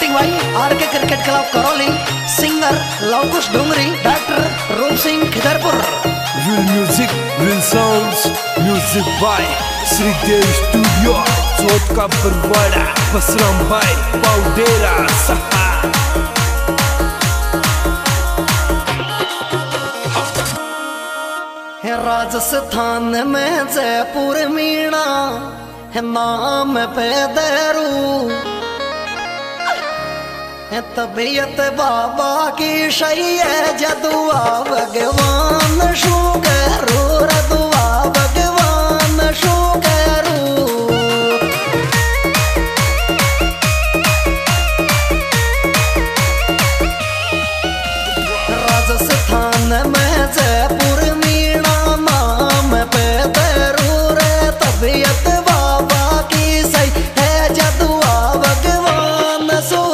सिंह भाई, RK cricket club Karauli, singer Lavkush Dungri, doctor Roop Singh Khidarpur. Real music, real sounds, music by Shridev studio, जोत का बरवाड़ा, बसराम भाई, पाउडेरा सहा। है राजस्थान में जयपुर मीणा, है नाम पे देरू। तबीयत बाबा की सही है जदुआ भगवान शू करो रदुआ भगवान शू करो राजस्थान में जयपुर मीणा नाम पे जरूर है तबीयत बाबा की सही है जदुआ भगवान शू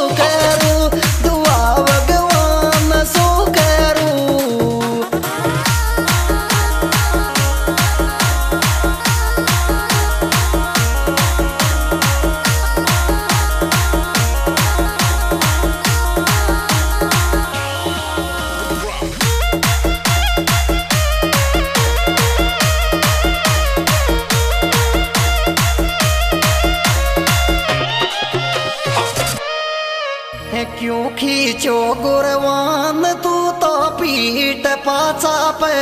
क्यों खींचो गुरवान तू तो पीठ पाचा पे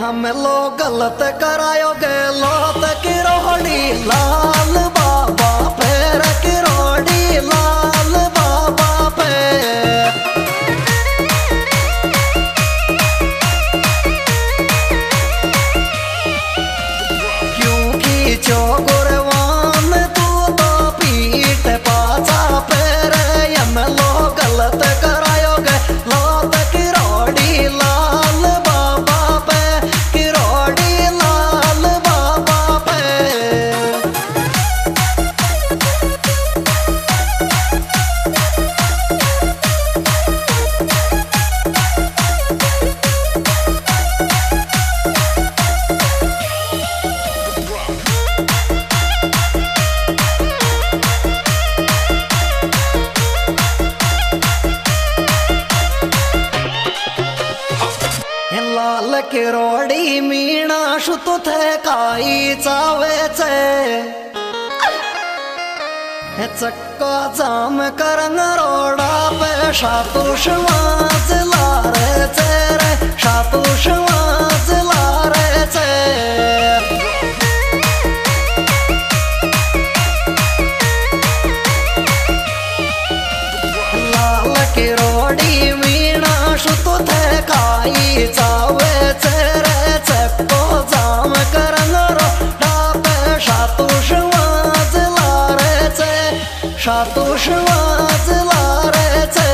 हम लोग गलत करायोगे लोत किरोड़ी लाल बाबा पे किरोड़ी लाल बाबा पे क्यों खींचो गुरवान तू तो पीठ किरोडी मीणा शुतु थे काई चावेचे चक्का जाम करंग रोड़ा पे शातुशवाज लारेचे रे शातुशवाज लारेचे लाल किरोडी मीणा शुतु थे काई चावे शातुष वाज लारेचे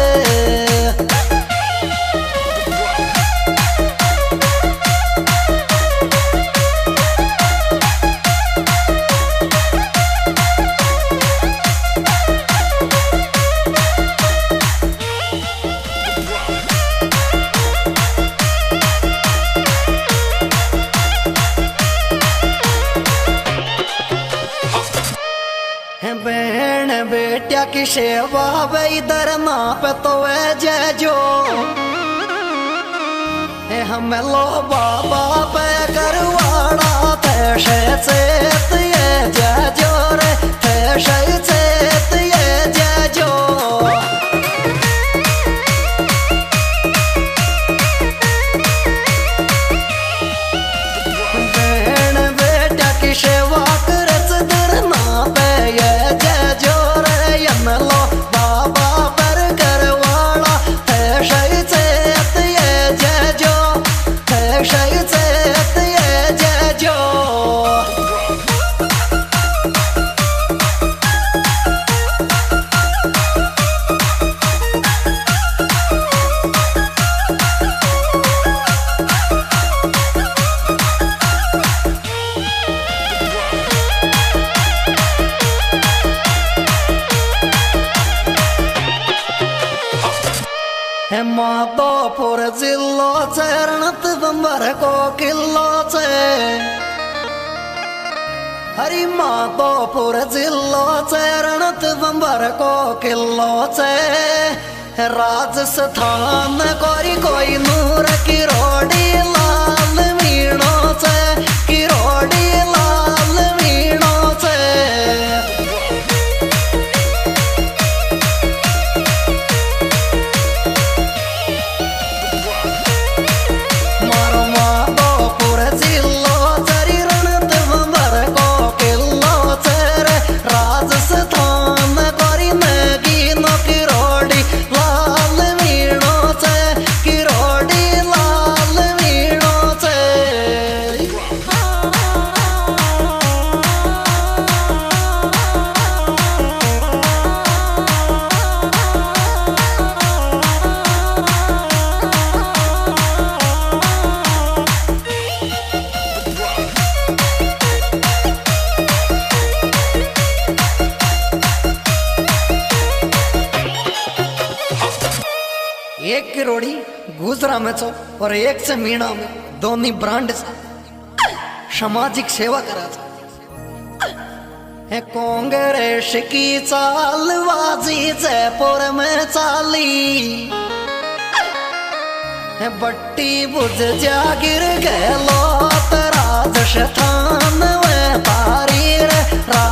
बहन बेटिया की सेवा वही दरना पे तो है जय जो हम लो बाबा पे करवाड़ा थे शेत ये जय जो रे थे शेत ये जय जो बहन बेटिया की सेवा माधोपुर जिलो से रणतंबर को किलो से हरी माधोपुर जिलो से रण तंबर को किलो से राजस्थान कोई कोई नूर किरोड़ी लाल मीणो से किरोड़ी लाल मीणो से एक किरोड़ी गुजरा में छो और एक से मीणा में दोनों ब्रांड सामाजिक सेवा करा है। कांग्रेस की चालबाजी जयपुर में चाली है, बट्टी बुझ जागिर गहलोत राजस्थान में पारी रे।